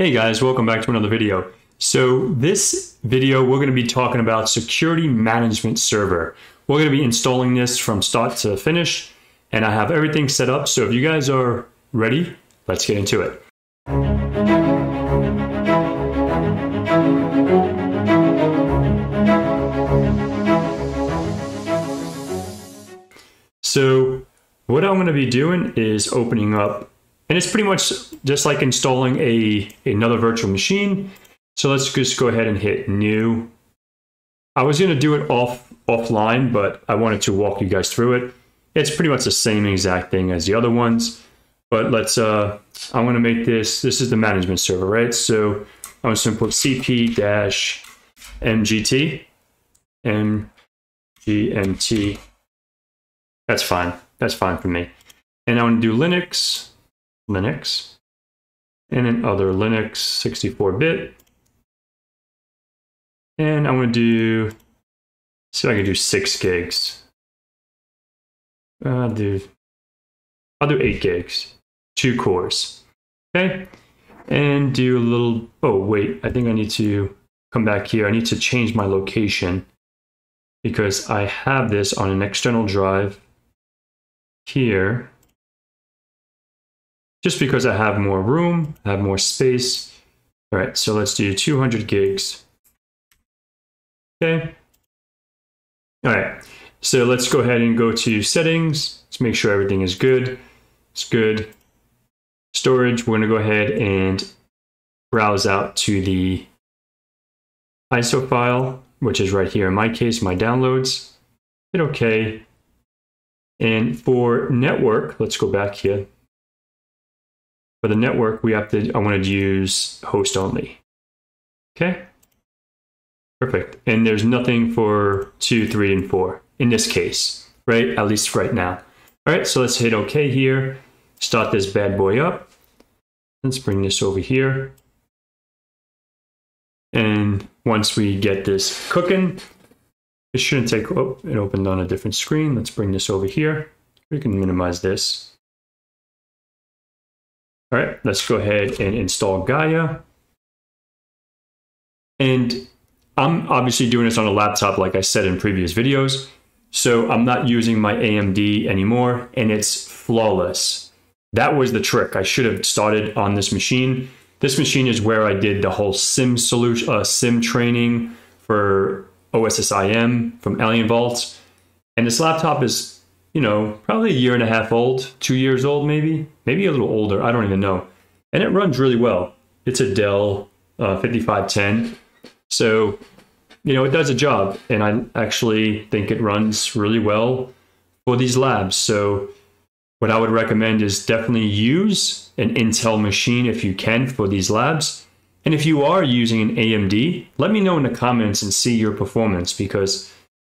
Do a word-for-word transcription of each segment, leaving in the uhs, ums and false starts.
Hey guys, welcome back to another video. So this video, we're gonna be talking about Security Management Server. We're gonna be installing this from start to finish, and I have everything set up. So if you guys are ready, let's get into it. So what I'm gonna be doing is opening up, and it's pretty much just like installing a another virtual machine. So let's just go ahead and hit new. I was going to do it off offline, but I wanted to walk you guys through it. It's pretty much the same exact thing as the other ones, but let's, uh, I want to make this, this is the management server, right? So I'm simple C P dash M G T, M G M T. That's fine. That's fine for me. And I want to do Linux. Linux, and then other Linux sixty-four bit. And I'm going to do, so I can do six gigs. I'll do, I'll do eight gigs, two cores. Okay. And do a little, oh, wait, I think I need to come back here. I need to change my location because I have this on an external drive here. Just because I have more room, I have more space. All right, so let's do two hundred gigs. Okay. All right, so let's go ahead and go to settings. Let's make sure everything is good. It's good. Storage, we're gonna go ahead and browse out to the I S O file, which is right here in my case, my downloads. Hit okay. And for network, let's go back here. For the network, we have to, I wanted to use host only. Okay, perfect. And there's nothing for two, three, and four in this case, right? At least right now. All right, so let's hit okay here. Start this bad boy up. Let's bring this over here. And once we get this cooking, it shouldn't take, oh, it opened on a different screen. Let's bring this over here. We can minimize this. All right, let's go ahead and install Gaia. And I'm obviously doing this on a laptop, like I said in previous videos. So I'm not using my A M D anymore, and it's flawless. That was the trick. I should have started on this machine. This machine is where I did the whole SIM solution, uh, SIM training for O S S I M from AlienVault. And this laptop is, you know, probably a year and a half old, two years old, maybe, maybe a little older. I don't even know. And it runs really well. It's a Dell uh, fifty-five ten. So, you know, it does a job. And I actually think it runs really well for these labs. So what I would recommend is definitely use an Intel machine if you can for these labs. And if you are using an A M D, let me know in the comments and see your performance, because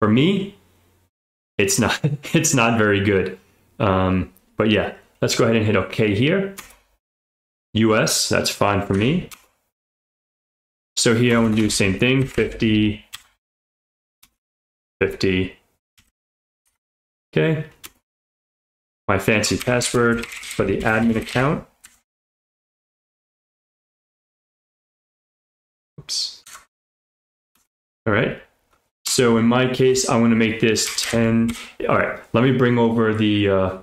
for me, It's not, it's not very good. Um, but yeah, let's go ahead and hit okay here. U S, that's fine for me. So here I'm gonna do the same thing, fifty, fifty. Okay. My fancy password for the admin account. Oops. All right. So in my case, I want to make this ten. All right, let me bring over the, uh,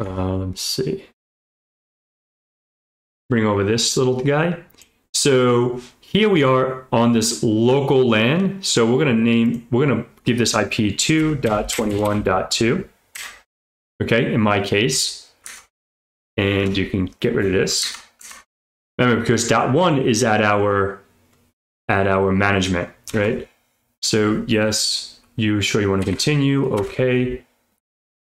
uh, let's see, bring over this little guy. So here we are on this local LAN. So we're going to name, we're going to give this I P two dot twenty-one dot two. Okay, in my case, and you can get rid of this. Remember, because dot one is at our, at our management, right? So yes, you sure you want to continue? Okay.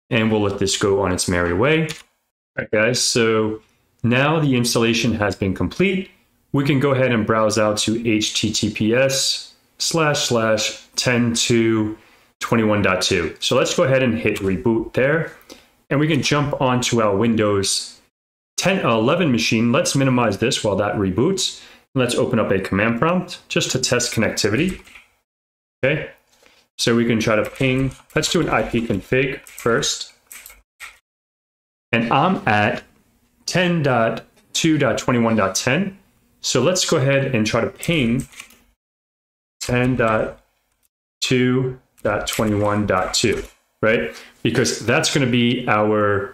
And we'll let this go on its merry way. All right, guys. So now the installation has been complete. We can go ahead and browse out to H T T P S slash slash ten dot two dot twenty-one dot two. So let's go ahead and hit reboot there. And we can jump onto our Windows ten eleven machine. Let's minimize this while that reboots. Let's open up a command prompt just to test connectivity. Okay, so we can try to ping. Let's do an I P config first. And I'm at ten dot two dot twenty-one dot ten. So let's go ahead and try to ping ten dot two dot twenty-one dot two, right? Because that's going to be our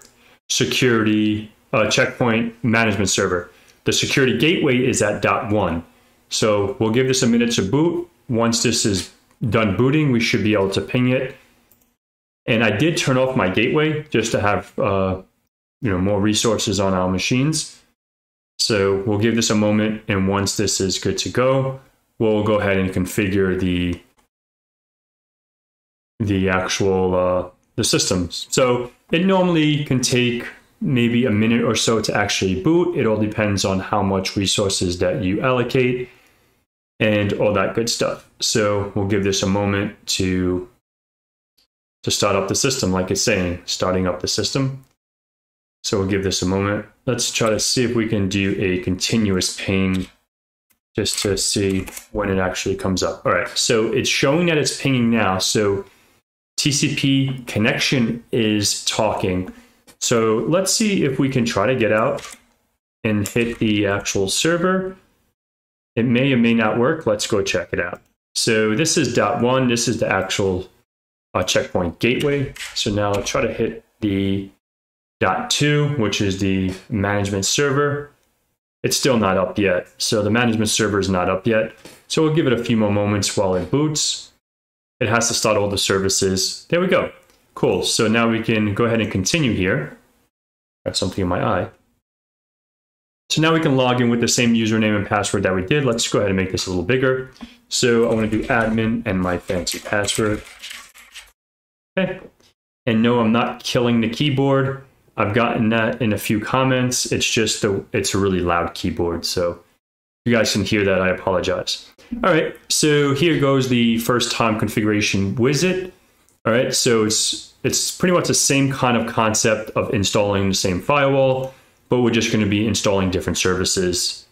security uh, checkpoint management server. The security gateway is at dot one. So we'll give this a minute to boot. Once this is done booting, we should be able to ping it. And I did turn off my gateway just to have uh, you know, more resources on our machines. So we'll give this a moment, and once this is good to go, we'll go ahead and configure the the actual uh, the systems. So it normally can take maybe a minute or so to actually boot. It all depends on how much resources that you allocate and all that good stuff. So we'll give this a moment to to start up the system, like it's saying, starting up the system. So we'll give this a moment. Let's try to see if we can do a continuous ping just to see when it actually comes up. All right, so it's showing that it's pinging now. So T C P connection is talking. So let's see if we can try to get out and hit the actual server. It may or may not work. Let's go check it out. So this is dot one. This is the actual uh, checkpoint gateway. So now I'll try to hit the dot two, which is the management server. It's still not up yet. So the management server is not up yet. So we'll give it a few more moments while it boots. It has to start all the services. There we go. Cool. So now we can go ahead and continue here. I have something in my eye. So now we can log in with the same username and password that we did. Let's go ahead and make this a little bigger. So I want to do admin and my fancy password. Okay. And no, I'm not killing the keyboard. I've gotten that in a few comments. It's just a, it's a really loud keyboard. So you guys can hear that. I apologize. All right. So here goes the first time configuration wizard. All right. So it's, it's pretty much the same kind of concept of installing the same firewall, but we're just going to be installing different services.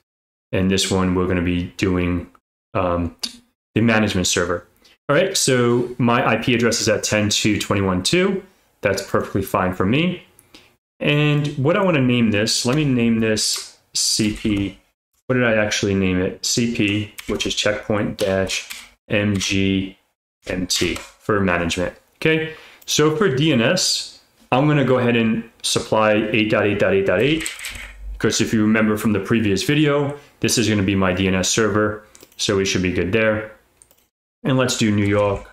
And this one, we're going to be doing um, the management server. All right. So my I P address is at ten dot two dot twenty-one dot two. That's perfectly fine for me. And what I want to name this, let me name this C P. What did I actually name it? C P, which is checkpoint dash M G M T for management. Okay. So for D N S, I'm going to go ahead and supply eight dot eight dot eight dot eight, because if you remember from the previous video, this is going to be my D N S server. So we should be good there. And let's do New York,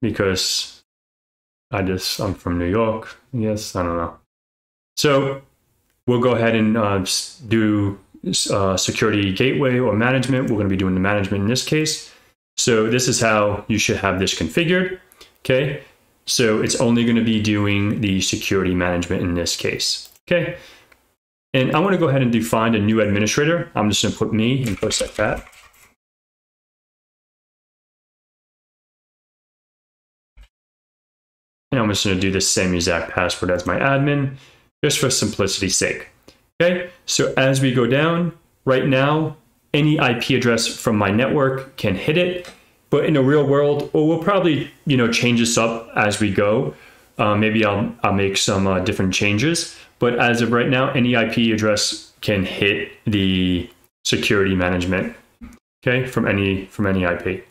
because I just, I'm from New York. Yes. I don't know. So we'll go ahead and uh, do uh, security gateway or management. We're going to be doing the management in this case. So this is how you should have this configured. Okay. So it's only going to be doing the security management in this case. Okay. And I want to go ahead and define a new administrator. I'm just going to put me and post like that. And I'm just going to do the same exact password as my admin, just for simplicity's sake. Okay, so as we go down, right now, any I P address from my network can hit it, but in the real world, or we'll probably, you know, change this up as we go. Uh, maybe I'll, I'll make some uh, different changes, but as of right now, any I P address can hit the security management, okay, from any, from any I P.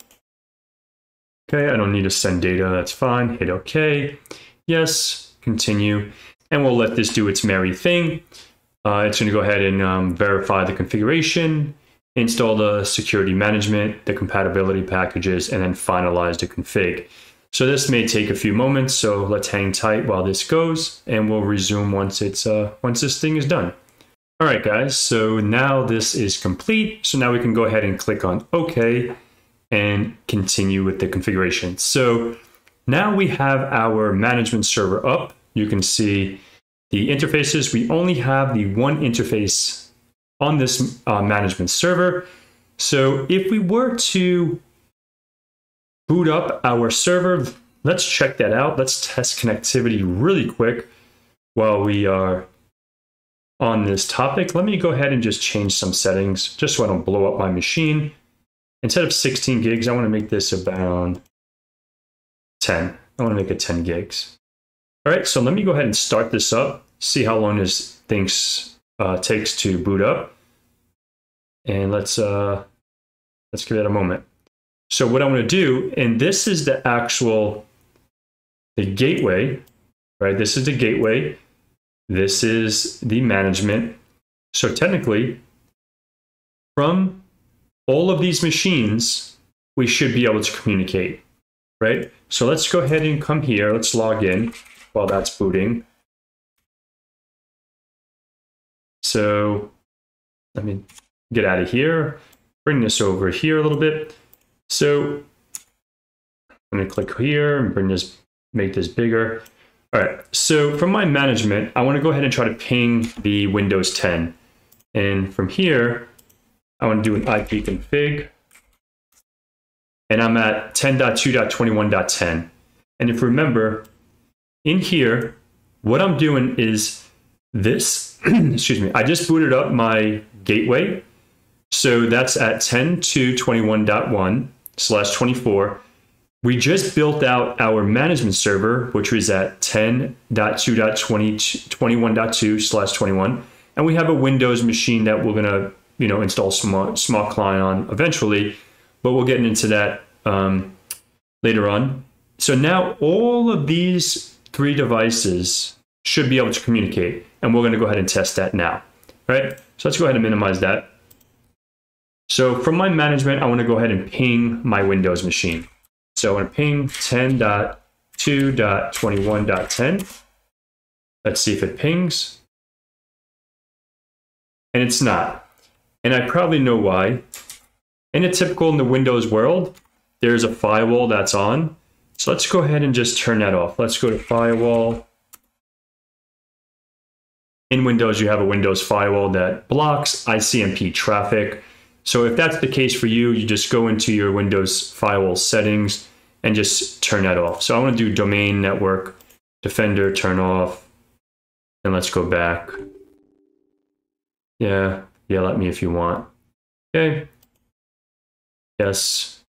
Okay, I don't need to send data, that's fine. Hit okay, yes, continue. And we'll let this do its merry thing. Uh, it's going to go ahead and um, verify the configuration, install the security management, the compatibility packages, and then finalize the config. So this may take a few moments. So let's hang tight while this goes, and we'll resume once it's uh, once this thing is done. All right, guys. So now this is complete. So now we can go ahead and click on OK and continue with the configuration. So now we have our management server up. You can see the interfaces. We only have the one interface on this uh, management server. So if we were to boot up our server, let's check that out. Let's test connectivity really quick while we are on this topic. Let me go ahead and just change some settings just so I don't blow up my machine. Instead of sixteen gigs, I want to make this about ten. I want to make it ten gigs. All right, so let me go ahead and start this up, see how long this thing uh, takes to boot up. And let's uh, let's give that a moment. So what I'm going to do, and this is the actual the gateway, right? This is the gateway. This is the management. So technically, from all of these machines, we should be able to communicate, right? So let's go ahead and come here. Let's log in while that's booting. So let me get out of here, bring this over here a little bit. So I'm going to click here and bring this, make this bigger. All right. So from my management, I want to go ahead and try to ping the Windows ten. And from here, I want to do an I P config. And I'm at ten dot two dot twenty-one dot ten. And if you remember, in here, what I'm doing is this. Excuse me. I just booted up my gateway. So that's at ten dot two dot twenty-one dot one slash twenty-four. We just built out our management server, which was at ten dot two dot twenty-one dot two slash twenty-one. And we have a Windows machine that we're going to, you know, install smart, smart client on eventually, but we'll get into that um, later on. So now all of these three devices should be able to communicate, and we're going to go ahead and test that now, right? So let's go ahead and minimize that. So from my management, I want to go ahead and ping my Windows machine. So I want to ping ten dot two dot twenty-one dot ten. Let's see if it pings. And it's not. And I probably know why. And it's typical in the Windows world, there's a firewall that's on. So let's go ahead and just turn that off. Let's go to firewall. In Windows, you have a Windows firewall that blocks I C M P traffic. So if that's the case for you, you just go into your Windows firewall settings and just turn that off. So I want to do domain network defender, turn off, and let's go back. Yeah, yell at me if you want. Okay. Yes.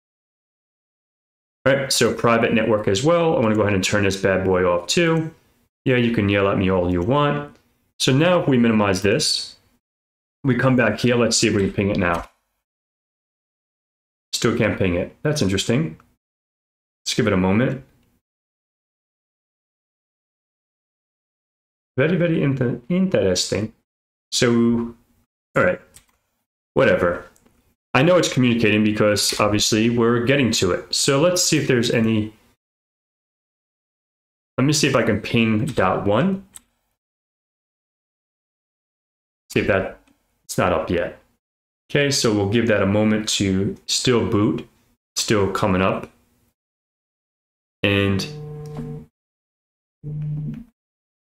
All right, so private network as well. I want to go ahead and turn this bad boy off too. Yeah, you can yell at me all you want. So now if we minimize this, we come back here. Let's see if we can ping it now. Still can't ping it. That's interesting. Let's give it a moment. Very, very inter interesting. So, all right, whatever. I know it's communicating because obviously we're getting to it. So let's see if there's any. Let me see if I can ping dot one. See if that it's not up yet. Okay, so we'll give that a moment to still boot, still coming up. And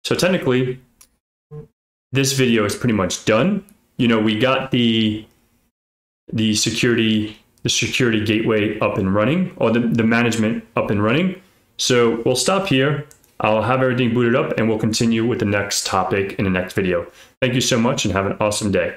so technically, this video is pretty much done. You know, we got the the security the security gateway up and running, or the, the management up and running. So we'll stop here. I'll have everything booted up and we'll continue with the next topic in the next video. Thank you so much and have an awesome day.